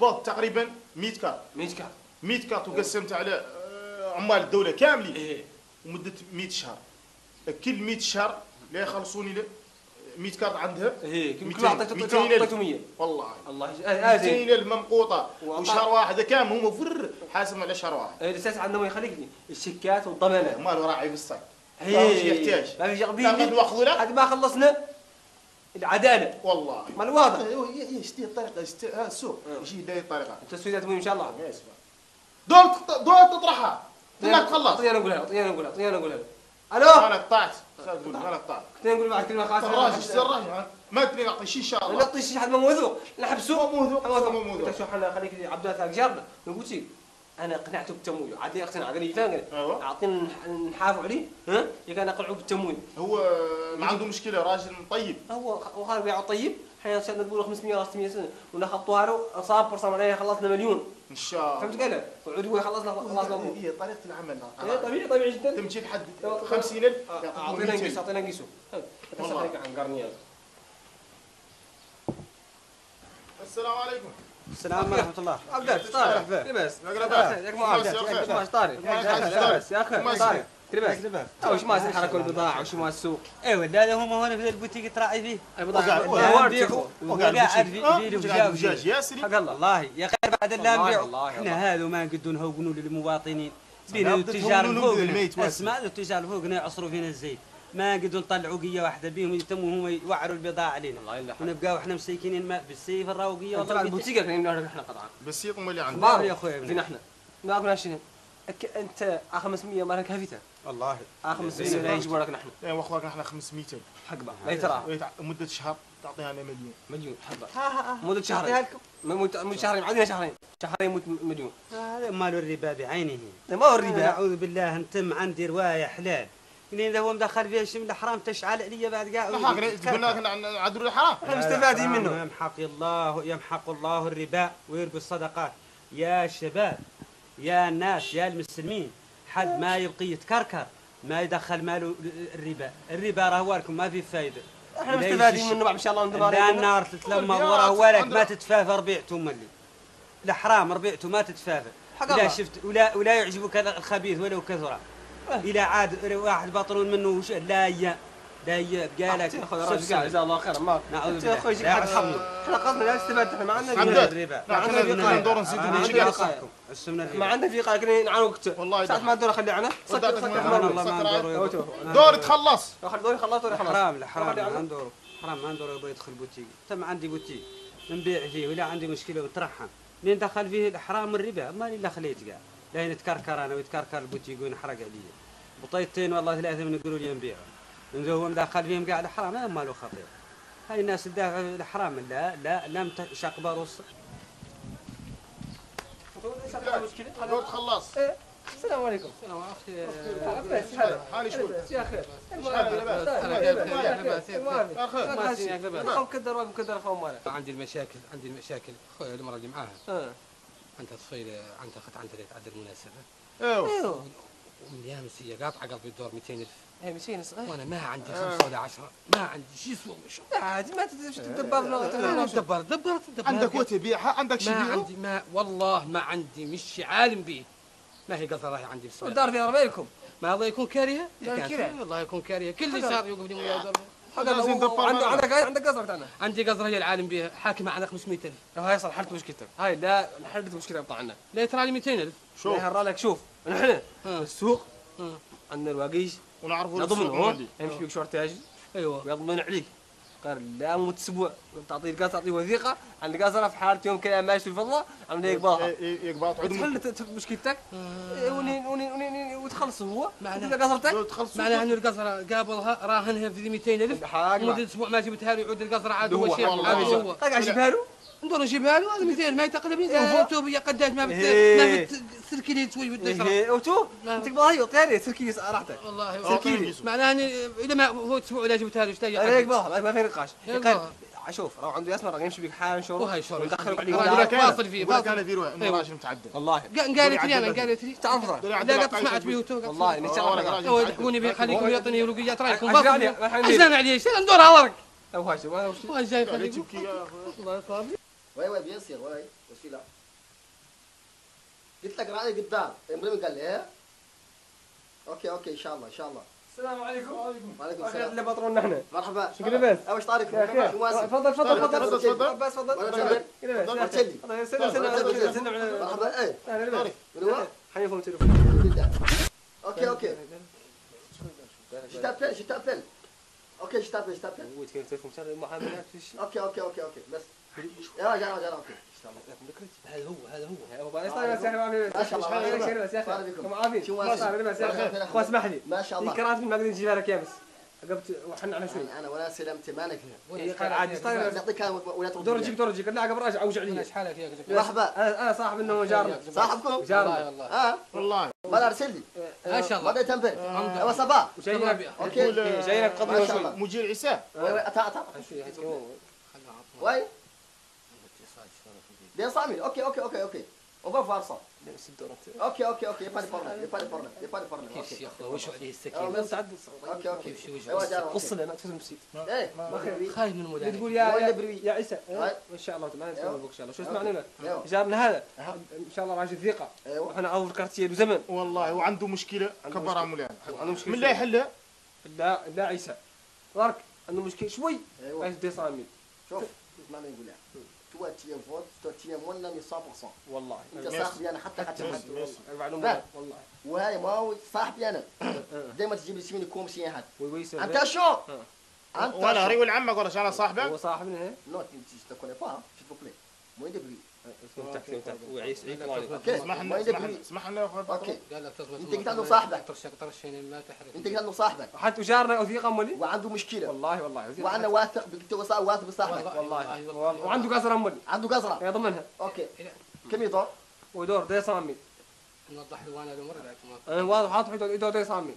قبض تقريبا 100 كارت وقسمتها على عمال الدوله كاملين ومده 100 شهر. كل 100 شهر لا يخلصوني 100 كارت عندها. كل عطيته 100 والله. الله يجازيك. 200,000 ممقوطه وشهر واحد كامل هما فر حاسم على شهر واحد. الاستاذ عندنا ما يخليكني الشيكات والضمانات. ماله راعي في الصك. يحتاج. ما فيش قضيه. ما خلصنا العداله والله ما الواضح يشتي الطريقه السوق يجي داير الطريقه التسويدات مهم ان شاء الله يا سبحان دول تطرحها تما تخلص. اعطيني نقولها الو انا قطعت كنت نقول معك كلمه خاصه الراجل ما تبي اعطي شي ان شاء الله نعطي شي حد موثوق نحبسو موثوق شو حنا خليك عبد الله جارنا قلت لك انا قنعته بالتمويل عاد اقتنع قال لي فاهم اعطيني نحافظ عليه ها كان اقنعه بالتمويل هو ما عنده مشكله راجل طيب هو وخا بيعه طيب حنا نقولوا 500 600 سنه ونخبطوها له صاب 100% معناها خلصنا مليون ان شاء الله فهمت قال وعود هو خلصنا هي طريقه العمل طبيعي جدا تمشي لحد 50,000 اعطينا نقيسو تسالك عن قرنيات. السلام عليكم. السلام ورحمة الله. عبدات طارق لباس ياك معاك واش طارق لباس يا اخي طارق لباس واش ما يحركوا البضاعة واش ما السوق ايوا هذا هما هنا في البوتيك تراعي فيه البضاعة وقاعد دجاج يا سيدي والله يا خير بعد لا نبيعوا حنا هذو ما نقدو نهوقنوا للمواطنين بين التجار فوق اسمع التجار فوقنا يعصروا فينا الزيت ما نقدو نطلعوا قيه واحده بهم يتموا هما يوعروا البضاعه علينا ونبقاو احنا مسكينين ما بالسيف الراوقيه طبعا البوتيكه كنا احنا قطعا بالسيف هما اللي عندنا يا خويا فين احنا ما عرفناش شنو انت 500 ما راك هافيتها والله 500 لا يجبوا راك نحن ايوا اخوك نحن 500 حقبه لا ترى مده شهر تعطيها انا مليون حقبه مده شهرين مده شهرين عندنا شهرين مليون هذا مال الربا بعينه ما هو الربا اعوذ بالله نتم عندي روايه حلال اللي هو مدخل فيها شي من الحرام تشعل عليا بعد كاع قلنا لك عدو الحرام احنا مستفادين منه يمحق الله الربا ويربي الصدقات يا شباب يا الناس يا المسلمين حد ما يبقي يتكركر ما يدخل ماله الربا راه هو لكم ما فيه فايده احنا مستفادين منه ان شاء الله من تبارك الله النار تتلمى وراه ولك ما تتفافى ربيعته ملي الحرام ربيعته ما تتفافى لا شفت ولا يعجبك الخبيث ولو كثر إلى عاد واحد بطلون منه لا بقى لك جزاه الله خير ما نعوذ بالله يجيك حد حظنا احنا قصدنا لا استفدت احنا ما عندنا الربا ما عندنا فيقا ندور نزيدوا نجي ما عندنا فيقا كنا نعانوا والله ساعة ما الدور خلي عنا دور تخلص اخر دور خلصت ولا حرام لا حرام ما ندور يبغى يدخل بوتيك تم عندي بوتيك نبيع فيه ولا عندي مشكلة ونطرحها لين دخل فيه الحرام الربا مالي الا خليت كاع لا نتكركر انا ويتكركر البوتيك ونحرق عليا بطيطتين والله ثلاثه من يقولوا لي نبيعهم هو مدخل فيهم كاع الحرام هذا ماله خطير هاي الناس تدافع الحرام لا شاق باروس دور تخلص. السلام عليكم. السلام اخي عباس حالي شكون يا خير لاباس عندي المشاكل خويا المراه اللي معاها عندها طفيله عندها خط عندها تعدى المناسبه ايوا ومليان سي قاطعه قلبي الدور 200,000 اي 200 صغير وانا ما عندي 5 ولا 10 ما عندي شي سوق عادي ما تدبش تدبر عندك وتبيعها عندك شي ما عندي ما والله ما عندي مش عالم به ما هي قصه راهي عندي بالسوق الدار فيها ربيكم ما الله يكون كارهه والله يكون كارهه كل اللي صار يوقف لي ويا دار عندك قصرة تاعنا عندي قصرة هي العالم بها حاكمة على 500,000 هاي صلحت مشكلتك هاي لا حلت مشكلة بتاعنا لا ترى لي 200,000 شوف لك شوف نحن السوق عندنا الواقيش ونعرفوا نضمنوا يمشي بك شهر تاجر ايوه ويضمن عليك قال لا مو اسبوع تعطي القصرة تعطي وثيقة عن القصرة في حالة يوم كذا ماشي في الله عملنا يقباطها يقباطها تحلت مشكلتك وتخلص هو معناها قصرتك معناها انه القصرة قابلها راهنها في 200,000 مدة اسبوع ما جبتها له يعود القصرة عاد هو شيء هو قاعد يجيبها له ندور نجيبها له هذا 200 ما يتقلبنيش فوتو هي قداش ما تسركيلي تسوي قداش اوتو تقبضها هي قاري تسركيلي راحتك والله تسركيلي معناها اذا ما هو اسبوع ولا جبتها له شتا يقبضها ما في نقاش شوف راه عنده ياسمر راه يمشي بك حال نشوف وهاي شوف ندخلك عليه واصل فيه انا ديروه راجل متعدل والله قالت لي تعرف لا سمعت بيوتو والله نتاع تكوني بيخليكم يعطيني رقيات رايكم حزان عليه شنو ندورها ورك واش جاي خليك الله يصافي Ouais, bien sûr, ouais, je suis là. قلت لك راني قدام، امبراهيم قال لي ايه؟ اوكي ان شاء الله ان شاء الله. السلام عليكم. وعليكم السلام. اللي بطروننا احنا. مرحبا. شكون لاباس؟ واش طاريكم؟ تفضل تفضل عباس تفضل. تفضل سلم على مرحبا ايه. من هو؟ حيفهم التليفون. اوكي. جي تابيل. اوكي جي تابيل. هو كاين التليفون تاع المحامي اوكي بس. يا اوكي. هذا هو ما شاء الله كرهت ما قدرت نجيبها لك يابس عقبت وحنا على شويه انا ولا سلمت مالك هنا قال عادي نعطيك ولا دور جيك لا عقب راجع اوجع لي شحالك ياك مرحبا انا صاحب انه جارنا صاحبكم جارنا والله ما ارسل لي ما شاء الله بدات تنبل ايوا صباح اوكي جايينك قبل مدير عساف تعال واي bien Samy, ok. On va voir ça. Ok, il n'y a pas de problème. كيف تو تيام فوت تو تيام ولا 100% والله انت صاحبي انا حتى المعلومات والله وهاي ماهو صاحبي انا ديما تجيب لي شي منكم شي حد انت شو ولا ريول عمك ولا انا صاحبك هو صاحبنا هنا نو انت تكوني با سيت بلي مو يدبري تحت وعيس عيد اسمح لنا يا اخويا اوكي انت قلت عنده صاحبك ترشين ما تحرك انت قلت عنده صاحبك حتى جارنا وثيقه مولي وعنده مشكله والله وانا واثق واثق بصاحبك والله وعنده قزره مولي عنده قزره يضمنها اوكي كم يدور؟ ودور 200 نوضح له انا الامور انا واضح حاط حيت الادو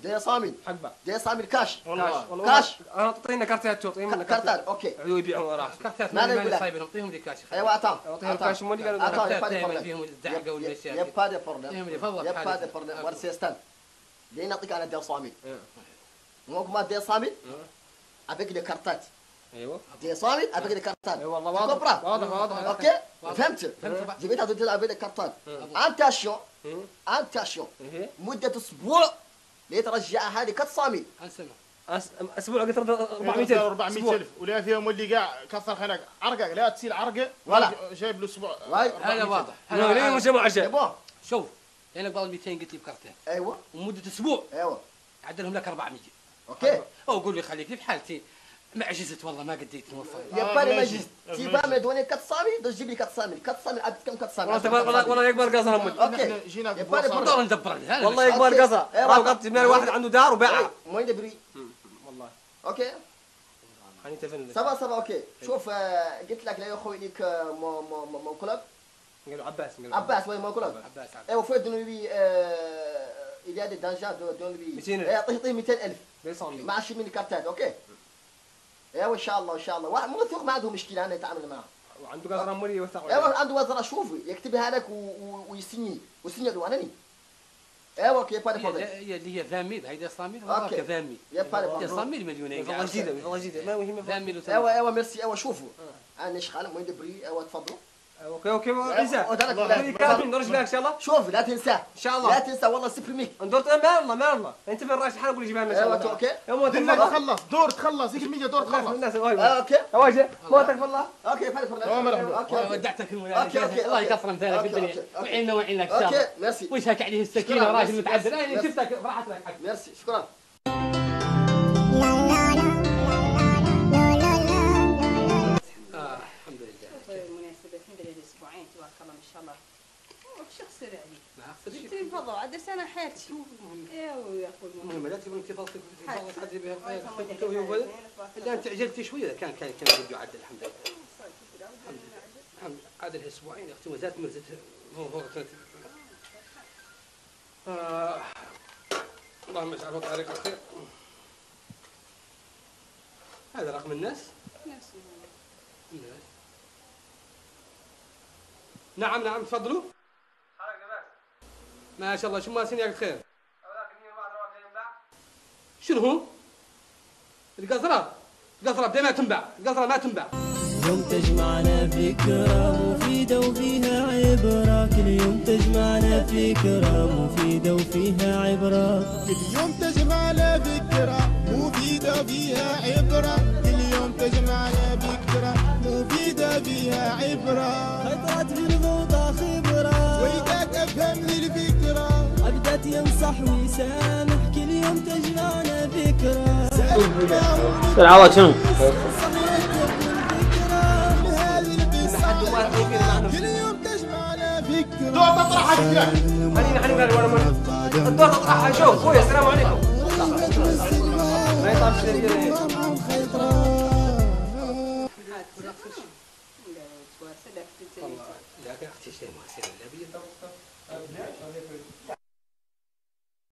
دي صامي حقبه دي صامي كاش والله كاش انا تعطينا كارتات تعطينا كارتات اوكي عيو يبيعهم وراه كارتات ما صايبين نعطيهم ديك كاش ايوا عطاهم نعطيهم كاش مولي قالوا كارتات فيهم الزعقه ولا شي حاجه يا فادي برنا ورسيستان جاي نعطيك انا دي صامي موك ما دي صامي ابيك دي كارتات ايوه دي صامي ابيك دي كارتات والله واضح اوكي فهمت جبتها تدير ابيك كارتات انت شو انت مدة اسبوع ليترجعها هذه كتصامي اسبوع قلت 400,000 ولا فيهم اللي كاع كثر خلق عرقه لا تسيل عرقه ولا جايب له اسبوع هذا واضح هذا مجموعه جايب شوف لانك بعد 200 قلت لي بكرتين ايوه ومده اسبوع ايوه عدلهم لك 400 اوكي او قول لي خليك لي في حالتي ما عجزت والله ما قديت نوفر يا بالي ما عجزت تي با ما دوني 400 باش تجيب لي 400 عاد كم 400 والله يكبر قزره مول اوكي جينا ندور ندبر لها والله يكبر قزره راه قبطي مال واحد عنده دار وباعها المهم دبري والله اوكي خليني تفن صبا اوكي شوف قلت لك لا يا خويا ليك مو كلوب قالوا عباس وي مو كلوب عباس ايوا فوا دوني لي الى دي دانجا دوني لي يعطيه 200,000 ما عرفتش من الكارتات اوكي ايوا ان شاء الله واحد موثوق ما عنده مشكله انا نتعامل معاه وعنده قزره مولي يوثق ايوا عنده قزره شوفي يكتبها لك ويسني له اناني ايوا كي با ديفون هي اللي هي ذاميل هيدا صاميل هو كذاميل يا صاميل مليونير والله جديده ما مهم ذاميل ايوا ميرسي ايوا شوفوا انا شحال المهم دبري ايوا تفضلوا اوكي عزاء نرجع لك ان شاء الله شوف لا تنساه ان شاء الله لا تنسى والله سبرميك ندور ما والله انت فين رايح شحال نقول جيبها لنا ان شاء الله اوكي دور تخلص ديك المية اوكي واجه مواتك والله اوكي ودعتك اوكي الله يكثر مثالك في الدنيا وعيننا وعينك ان شاء الله ميرسي وجهك عليه السكينه راجل متعدل انا شفتك فرحت لك حق ميرسي شكرا الله وش خسر عليك؟ ما خسرش انت انفضوا عاد سنه حياتي ايوا يا اخو المهم لا تبغي انت ضغطك تضغط بها الخير لا انت عجلتي شويه كان بده عدل الحمد لله عدل اسبوعين اختي وزات مرزت اللهم اجعله طريق الخير هذا رقم الناس نعم تفضلوا ما شاء الله شو ماسين ياك الخير شنو هو القزره ما تنباع اليوم تجمعنا فكرة مفيدة وفيها عبرة، كل يوم تجمعنا فكرة مفيدة وفيها عبرة، كل يوم تجمعنا فكرة مفيدة وفيها عبرة، كل يوم تجمعنا فكرة مفيدة فيها عبرة، خطرت في الفوضى خبرة وإذاك أفهم للفكرة، أبدت ينصح ويسامح كل يوم تجمعنا فكرة. العوض شنو؟ الدور تطرحها كذاك خليني الدور تطرحها. شوف خويا السلام عليكم. ما يطلعش داير لا